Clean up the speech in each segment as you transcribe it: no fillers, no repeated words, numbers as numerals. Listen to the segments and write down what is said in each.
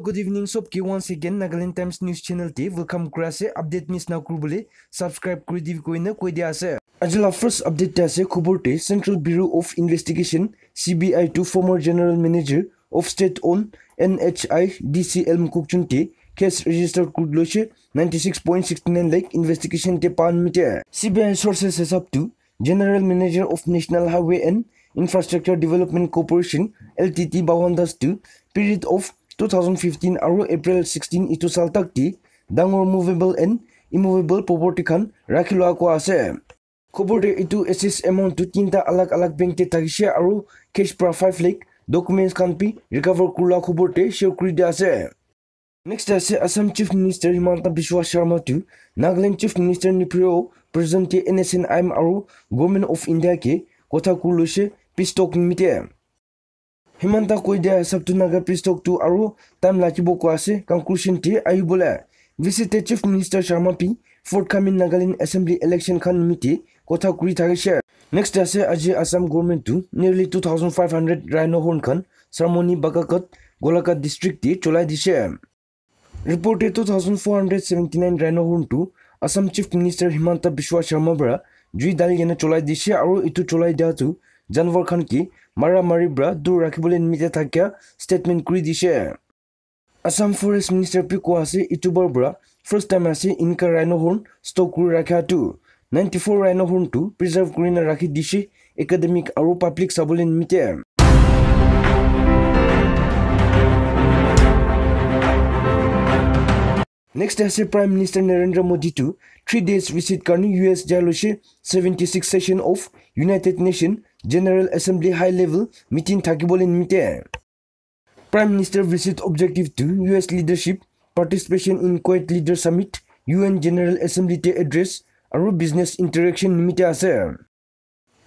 Hello, good evening, Sobki. Once again, Nagaland Times News Channel T. Welcome, Krase. Update Miss Nakrubule. Subscribe, Creative Koina, Koidiase. Ajala first update Tase Kuburte, Central Bureau of Investigation, CBI to former General Manager of State owned NHI DCL Mukukchunte. Case registered Kudloche 96.69 lakh investigation te pan meter. CBI sources is up to General Manager of National Highway and Infrastructure Development Corporation Ltd. Bawandas to period of 2015 aro April 16 itu sal takti dangor movable and immovable property khan rakhiloa ko ase. Property itu assets amount to tinta alag-alag bank te tagishe aro cash pra 5 lakh documents khan pi recover kula property share kride ase. Next ase Assam Chief Minister Himanta Biswa Sarma to Nagaland Chief Minister Nipriyo present te NSNIM aro Government of India ke kotha kuloshe pistok nimite. Himanta koidea sabtu naga pristok tu aro time lakibo kwase conclusion te ayubole. Visite Chief Minister Sarma pi forthcoming Nagaland Assembly election khan miti kotha kuri thagishe. Next ase aji Assam government tu nearly 2500 rhino horn khan ceremony bakakat Golaka district te cholai dishe. Reported 2479 rhino horn tu Assam Chief Minister Himanta Biswa Sarma bara jui dali yana cholai dishe aro itu cholai dia tu Janwar khan ki Mara Maribra do rakibole nimite thakya statement kuri dishe. Assam Forest Minister Piko ase itu barbara first time ase inka rhino horn stock kuri rakha tu 94 rhino horn tu preserve kuri na rakhi dishe academic aro public sabole nimite. Next ase Prime Minister Narendra Modi to 3 days visit karni US Jaloshe 76 session of United Nations General Assembly High Level meeting thakibole nimite. Prime Minister visit objective to US leadership participation in Kuwait Leader Summit UN General Assembly te address aro business interaction nimite ase.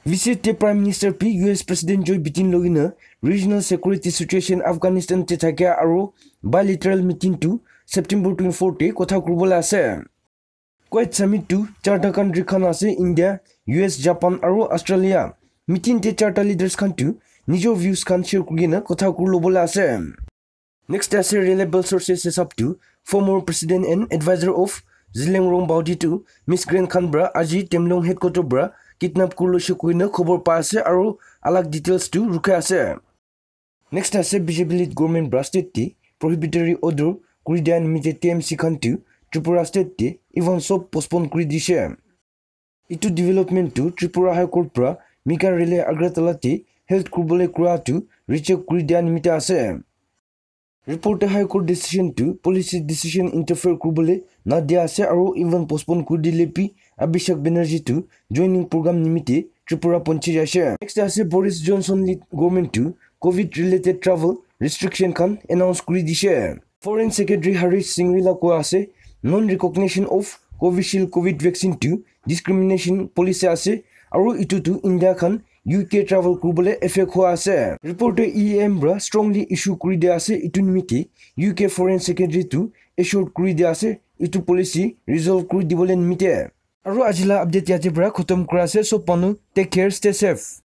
Visit te Prime Minister P US President Joe Biden logina regional security situation Afghanistan te thakya aro bilateral meeting to September 24 te kotha kurbola ase. Kuwait Summit to charter country khan ase India, US, Japan aro Australia. Meeting te charter leaders khan to nijo views khan share kurina kotha kurlobola ase. Next ase reliable sources is up to former president and advisor of Zileng Baudi to Miss Grand Khan bra aji Temlong headquarter bra kidnap kurloshe kurina khobor pa ase aro alag details to rukha ase. Next ase BJP lead government bra state te prohibitory order Kuridia nimite TMC khan to Tripura state te even so postpone kuridishe. Itu development to Tripura High Court pra Mika Relay Agratala te health kurbole kura to recheck kuridia nimite ase. Report High Court decision to policy decision interfere kurbole na dia ase aro even postpone kuridilepi Abhishek Benerji to joining program nimite Tripura ponchi ase. Next ase Boris Johnson lead government to COVID related travel restriction khan announce kuridishe. Foreign Secretary Harish Singrila ko ase non-recognition of Covishield COVID vaccine to discrimination policy ase aro itu to India khan UK travel kurubole effect ho ase. Reporter EM bra strongly issue kuri de ase itu nimiti UK Foreign Secretary to assured kuri de ase itu policy resolve kuri dibole nimite. Aro ajila update yate bra khatam kura ase so panu take care stay safe.